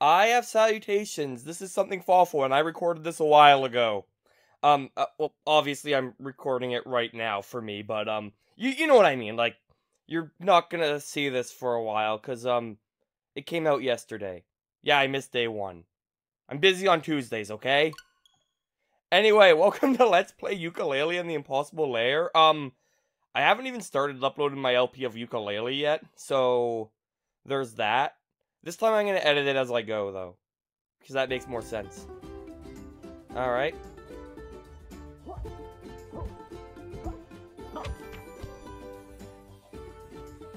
I have salutations. This is Something Fawful, and I recorded this a while ago. Well, obviously I'm recording it right now for me, but, you know what I mean. Like, you're not gonna see this for a while, because, it came out yesterday. Yeah, I missed day one. I'm busy on Tuesdays, okay? Anyway, welcome to Let's Play Yooka-Laylee and the Impossible Lair. I haven't even started uploading my LP of Yooka-Laylee yet, so there's that. This time I'm going to edit it as I go, though, because that makes more sense. Alright.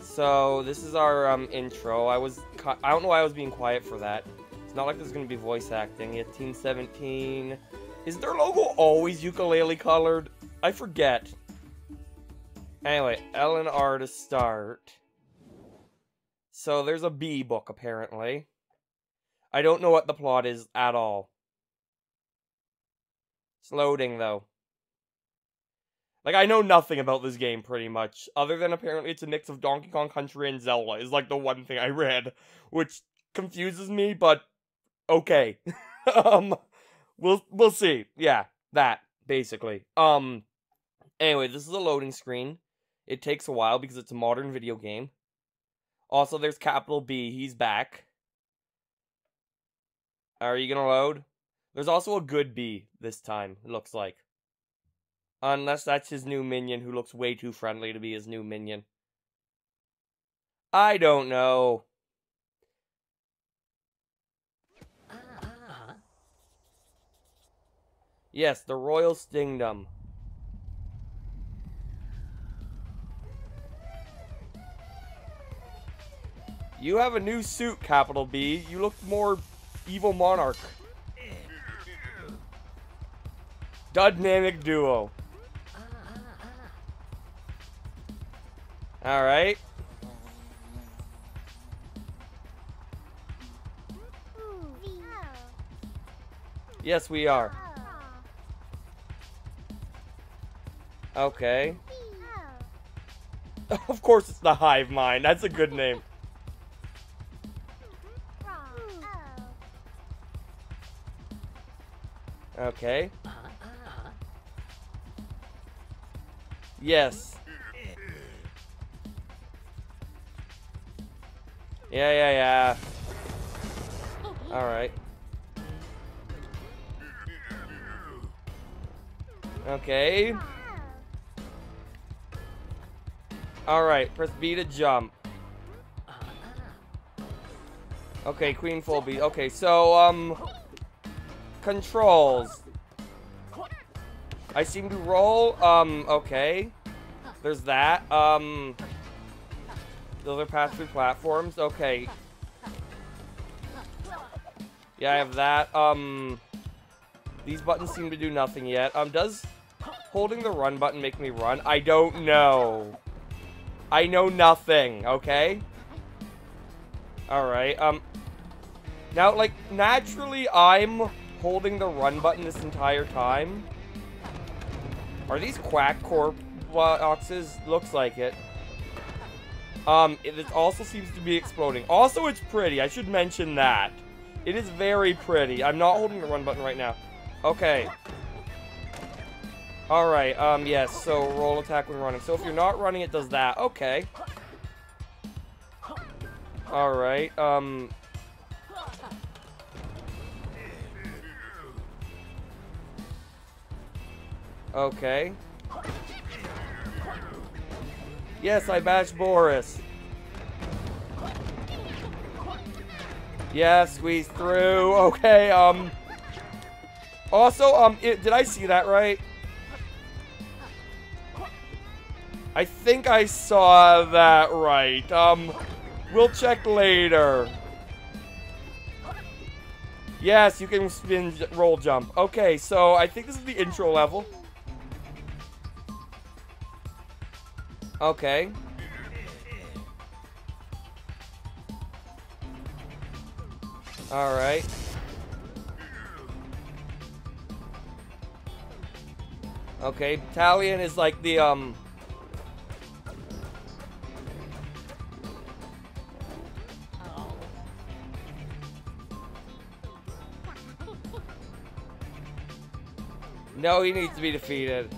So, this is our intro. I don't know why I was being quiet for that. It's not like there's going to be voice acting. Yeah, Team 17. Is their logo always Yooka-Laylee colored? I forget. Anyway, L and R to start. So there's a B book, apparently. I don't know what the plot is at all. It's loading, though. Like, I know nothing about this game, pretty much. Other than apparently it's a mix of Donkey Kong Country and Zelda is, like, the one thing I read. Which confuses me, but... okay. We'll see. Yeah, that, basically. Anyway, this is a loading screen. It takes a while because it's a modern video game. Also, there's Capital B. He's back. Are you gonna load? There's also a good B this time, it looks like. Unless that's his new minion who looks way too friendly to be his new minion. I don't know. Yes, the Royal Stingdom. You have a new suit, Capital B. You look more evil monarch. Dudnamic Duo. Alright. Yes, we are. Okay. Of course it's the Hive Mind. That's a good name. Okay. Yes. Yeah. Alright. Okay. Alright, press B to jump. Okay, Queen Phobia. Okay, so, controls. I seem to roll. Okay. There's that. Those are pass-through platforms. Okay. Yeah, I have that. These buttons seem to do nothing yet. Does holding the run button make me run? I don't know. I know nothing. Okay. Alright. Now, like, naturally, I'm holding the run button this entire time. Are these quack corp boxes? Looks like it. It also seems to be exploding. Also, it's pretty. I should mention that. It is very pretty. I'm not holding the run button right now. Okay. Alright, yes. So, roll attack when running. So, if you're not running, it does that. Okay. Alright, okay. Yes, I bashed Boris. Yeah, squeeze through. Okay, also, did I see that right? I think I saw that right. We'll check later. Yes, you can spin roll jump. Okay, so I think this is the intro level. Okay. Alright. Okay, Talion is like the, No, he needs to be defeated.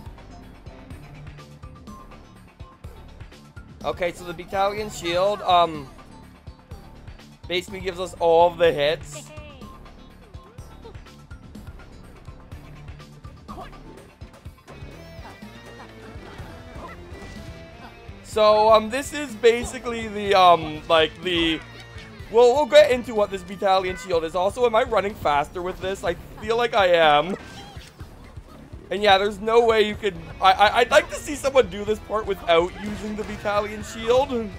Okay, so the Vitalian Shield, basically gives us all the hits. So, this is basically the, well, we'll get into what this Vitalian Shield is. Also, am I running faster with this? I feel like I am. And yeah, there's no way you could... I'd like to see someone do this part without using the Vitalian Shield.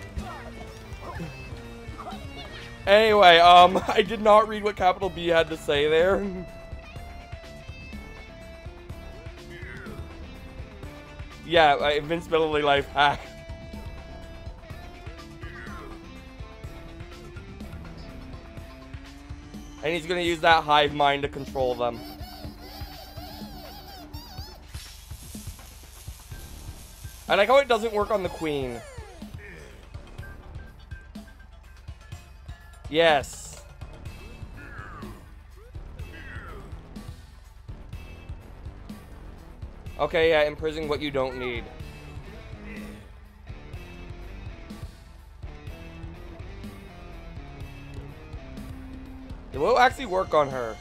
Anyway, I did not read what Capital B had to say there. Yeah, invincibility life hack. And he's gonna use that hive mind to control them. I like how it doesn't work on the queen. Yes. Okay, yeah, imprison what you don't need. It will actually work on her.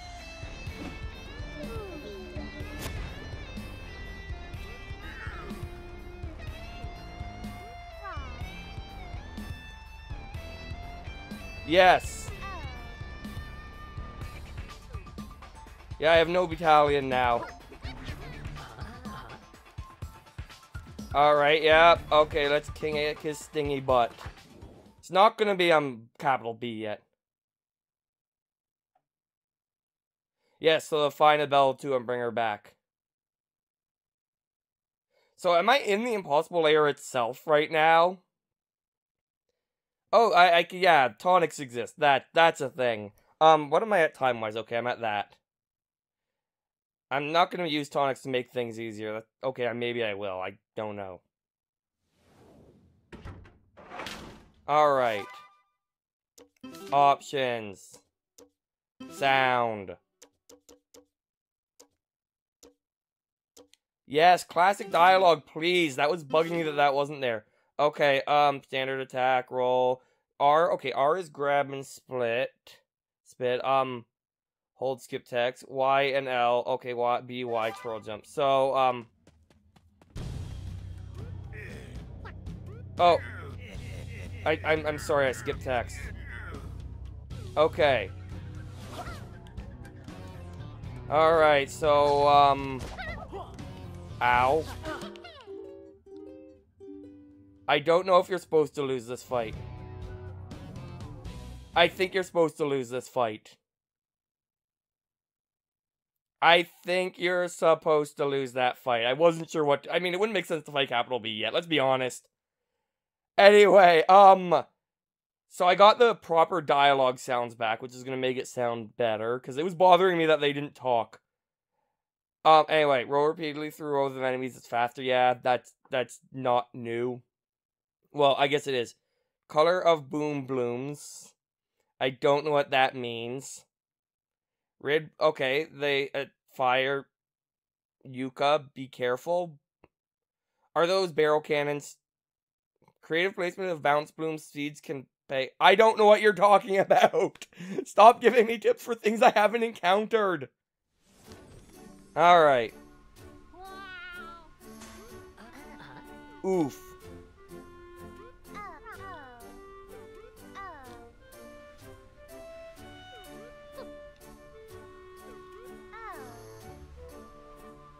Yes. Yeah, I have no battalion now. Alright, yeah. Okay, let's king it his stingy butt. It's not gonna be Capital B yet. Yes, so they'll find a bell too and bring her back. So am I in the Impossible Lair itself right now? Oh, yeah, tonics exist. That's a thing. What am I at time-wise? Okay, I'm at that. I'm not gonna use tonics to make things easier. Okay, maybe I will. I don't know. Alright. Options. Sound. Yes, classic dialogue, please. That was bugging me that that wasn't there. Okay, standard attack, roll. R, okay, R is grab and split. Spit, hold, skip text. Y and L, okay, Y, B, Y, twirl, jump. So, oh. I'm sorry, I skipped text. Okay. Alright, so, Ow. I don't know if you're supposed to lose this fight. I think you're supposed to lose this fight. I think you're supposed to lose that fight. I wasn't sure what... I mean, it wouldn't make sense to fight Capital B yet. Let's be honest. Anyway, so I got the proper dialogue sounds back, which is going to make it sound better, because it was bothering me that they didn't talk. Anyway, roll repeatedly through rows of enemies, it's faster, yeah, that's not new. Well, I guess it is. Color of Boom Blooms. I don't know what that means. Red, okay, they, fire, Yuka, be careful. Are those barrel cannons? Creative placement of bounce blooms, seeds can pay. I don't know what you're talking about. Stop giving me tips for things I haven't encountered. Alright. Oof.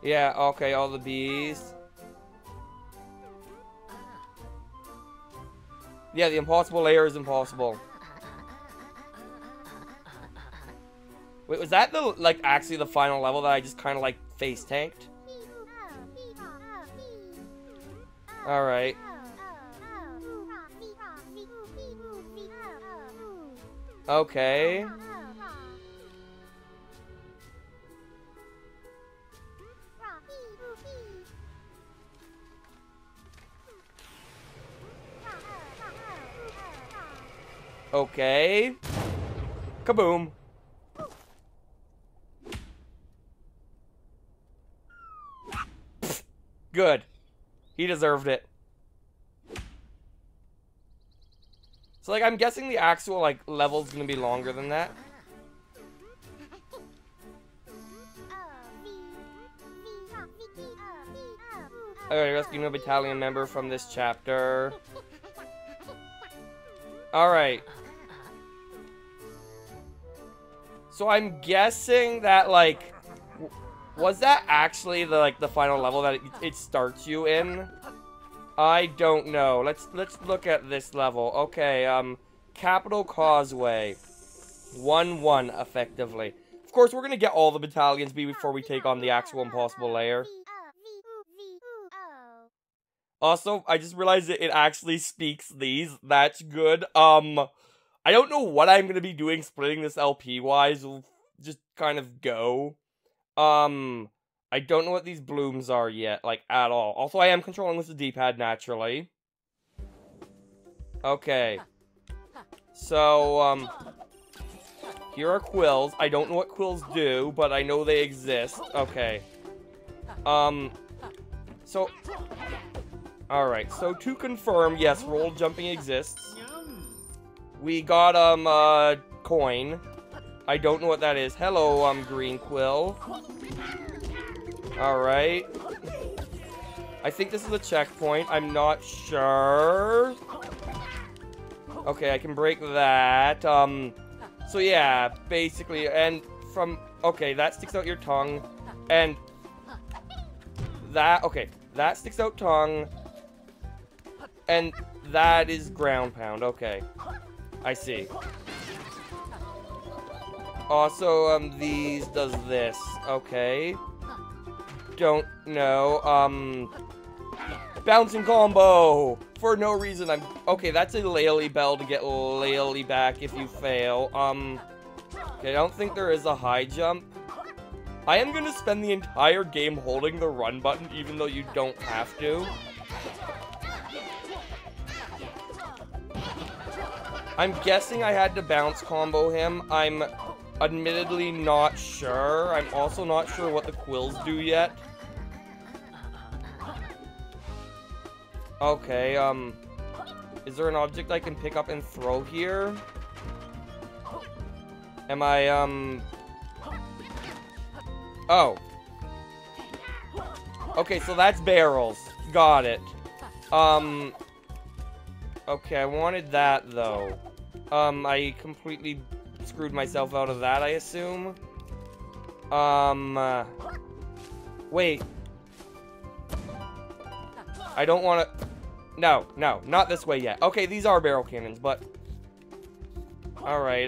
Yeah, okay, all the bees. Yeah, the Impossible Lair is impossible. Wait, was that the, like, actually the final level that I just kind of, like, face tanked? Alright. Okay. Okay. Kaboom. Good. He deserved it. So, like, I'm guessing the actual, like, level's gonna be longer than that. Okay, rescuing a battalion member from this chapter. Alright. So I'm guessing that, like, was that actually the, like, the final level that it starts you in? I don't know. Let's look at this level. Okay, Capital Causeway. 1-1, effectively. Of course, we're gonna get all the battalions before we take on the actual impossible lair. Also, I just realized that it actually speaks these. That's good. I don't know what I'm gonna be doing splitting this LP-wise. We'll just kind of go. I don't know what these blooms are yet, like, at all. Also, I am controlling with the D-pad, naturally. Okay. So, here are quills. I don't know what quills do, but I know they exist. Okay. So... Alright, so to confirm, yes, roll jumping exists. We got, coin. I don't know what that is. Hello, Green Quill. Alright. I think this is a checkpoint. I'm not sure. Okay, I can break that. So yeah, basically, and from... Okay, that sticks out your tongue. And... That... Okay, that sticks out tongue. And that is ground pound. Okay. I see. Also, these does this. Okay. Don't know. Bouncing combo! For no reason, I'm... Okay, that's a Lely bell to get Lely back if you fail. Okay, I don't think there is a high jump. I am gonna spend the entire game holding the run button, even though you don't have to. I'm guessing I had to bounce combo him. I'm admittedly not sure. I'm also not sure what the quills do yet. Okay, is there an object I can pick up and throw here? Am I, Oh. Okay, so that's barrels. Got it. Okay, I wanted that, though. I completely screwed myself out of that, I assume. Wait. I don't want to... No, no, not this way yet. Okay, these are barrel cannons, but... Alright,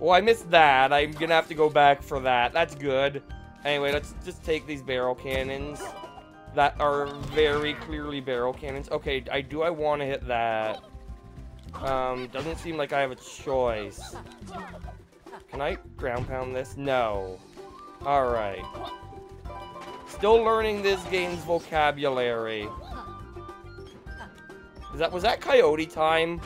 Well, I missed that. I'm gonna have to go back for that. That's good. Anyway, let's just take these barrel cannons. That are very clearly barrel cannons. Okay, I want to hit that. Doesn't seem like I have a choice. Can I ground pound this? No. Alright. Still learning this game's vocabulary. Was that coyote time?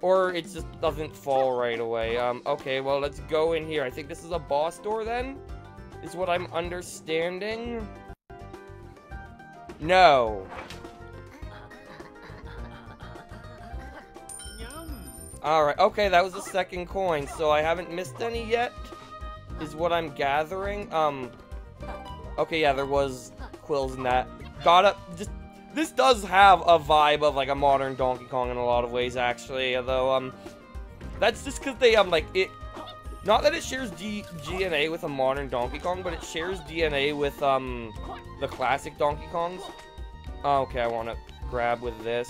Or it just doesn't fall right away. Okay, well, let's go in here. I think this is a boss door then? Is what I'm understanding? No. Alright, okay, that was the second coin, so I haven't missed any yet, is what I'm gathering. Okay, yeah, there was quills in that. Gotta, just, this does have a vibe of, like, a modern Donkey Kong in a lot of ways, actually, although, that's just because they, like, it, not that it shares DNA with a modern Donkey Kong, but it shares DNA with, the classic Donkey Kongs. Okay, I want to grab with this.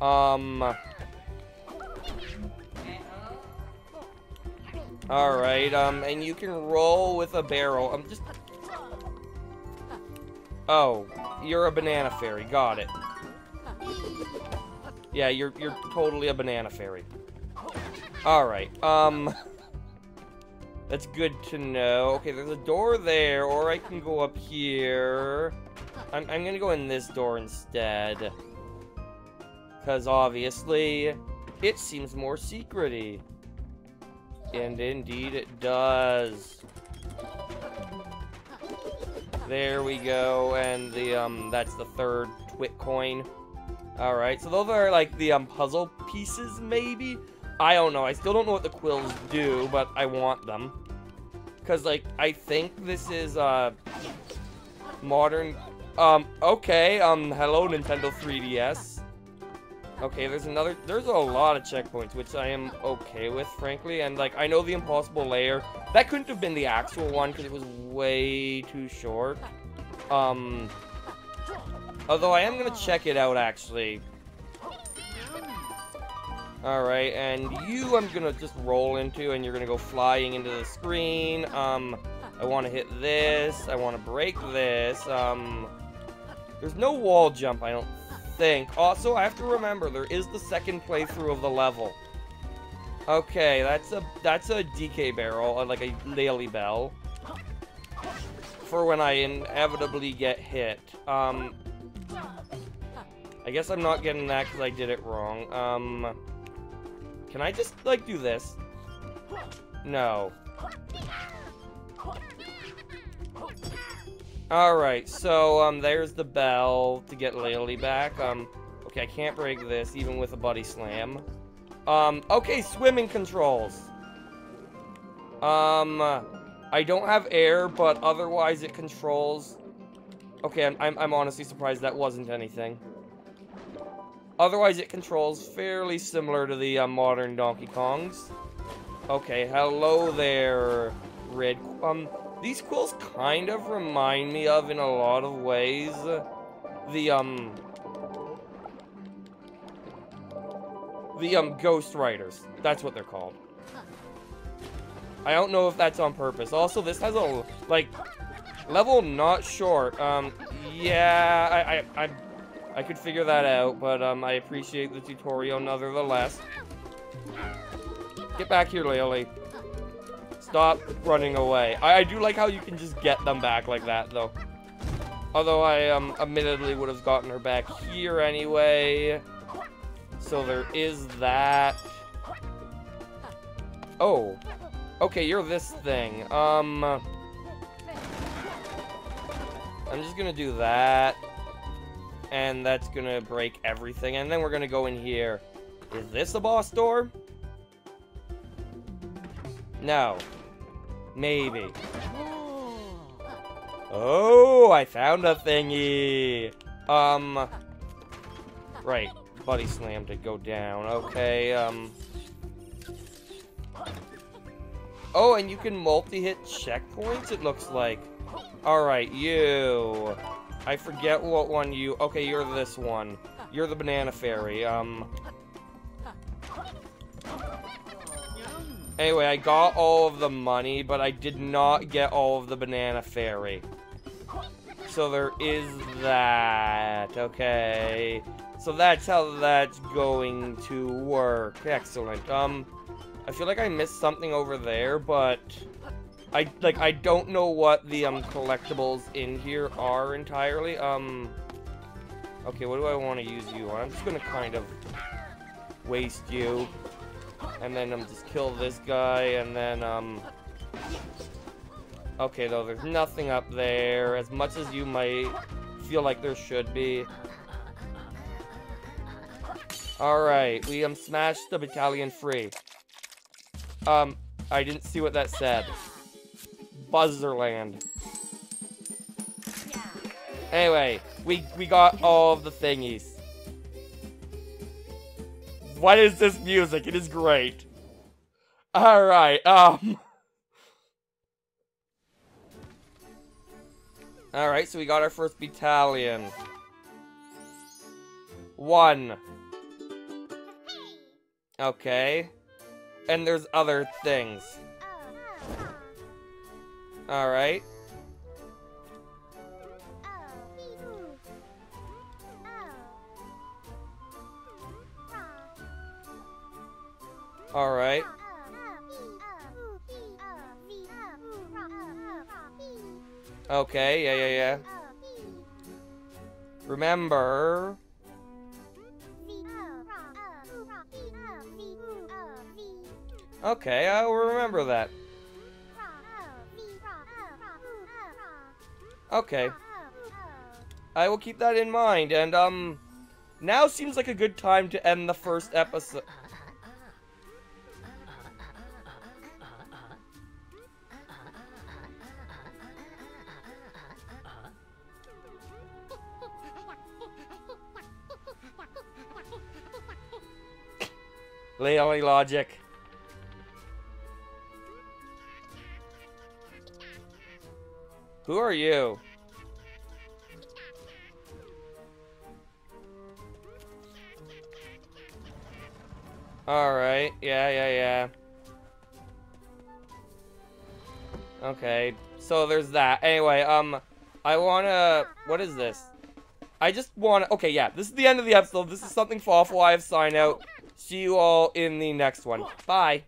Alright, and you can roll with a barrel. Oh, you're a banana fairy. Got it. Yeah, you're totally a banana fairy. Alright, that's good to know. Okay, there's a door there, or I can go up here. I'm gonna go in this door instead. Because, obviously, it seems more secret-y. And indeed it does. There we go, and the that's the third Twit coin. Alright, so those are like the puzzle pieces maybe? I don't know. I still don't know what the quills do, but I want them. Cause like I think this is modern. Okay, hello Nintendo 3DS. Okay, there's a lot of checkpoints, which I am okay with, frankly, and, like, I know the Impossible Lair, that couldn't have been the actual one, because it was way too short, although I am gonna check it out, actually. Alright, and you I'm gonna just roll into, and you're gonna go flying into the screen. I wanna hit this, I wanna break this, there's no wall jump, I don't think. Also, I have to remember there is the second playthrough of the level. Okay, that's a DK barrel, like a Lely bell, for when I inevitably get hit. I guess I'm not getting that because I did it wrong. Can I just like do this? No. Alright, so, there's the bell to get Laylee back. Okay, I can't break this, even with a buddy slam. Okay, swimming controls. I don't have air, but otherwise it controls... Okay, I'm honestly surprised that wasn't anything. Otherwise it controls fairly similar to the, modern Donkey Kongs. Okay, hello there, Red Qu. These quills kind of remind me of, in a lot of ways, the Ghost Riders. That's what they're called. I don't know if that's on purpose. Also, this has a, like, level not short. Yeah, I could figure that out, but, I appreciate the tutorial nonetheless. Get back here, Laylee. Stop running away. I do like how you can just get them back like that, though. Although I, admittedly would have gotten her back here anyway. So there is that. Oh. Okay, you're this thing. I'm just gonna do that. And that's gonna break everything. And then we're gonna go in here. Is this a boss door? No. Maybe. Oh, I found a thingy. Right. Buddy slam to go down. Okay, oh, and you can multi-hit checkpoints, it looks like. Alright, you. I forget what one you... Okay, you're this one. You're the banana fairy. Anyway, I got all of the money, but I did not get all of the banana fairy. So there is that. Okay. So that's how that's going to work. Excellent. I feel like I missed something over there, but... I don't know what the, collectibles in here are entirely. Okay, what do I want to use you on? I'm just gonna kind of waste you. And then just kill this guy, and then okay, though there's nothing up there, as much as you might feel like there should be. Alright, we smashed the battalion free. I didn't see what that said. Buzzerland. Anyway, we got all of the thingies. What is this music? It is great. Alright, Alright, so we got our first battalion. One. Okay. And there's other things. Alright. Alright. Okay, yeah. Remember... Okay, I will remember that. Okay. I will keep that in mind, and, now seems like a good time to end the first episode. Laylee logic. Who are you? Alright, yeah. Okay, so there's that. Anyway, I wanna... What is this? I just wanna... Okay, yeah, this is the end of the episode. This is Something Fawful. I have signed out. See you all in the next one. Bye.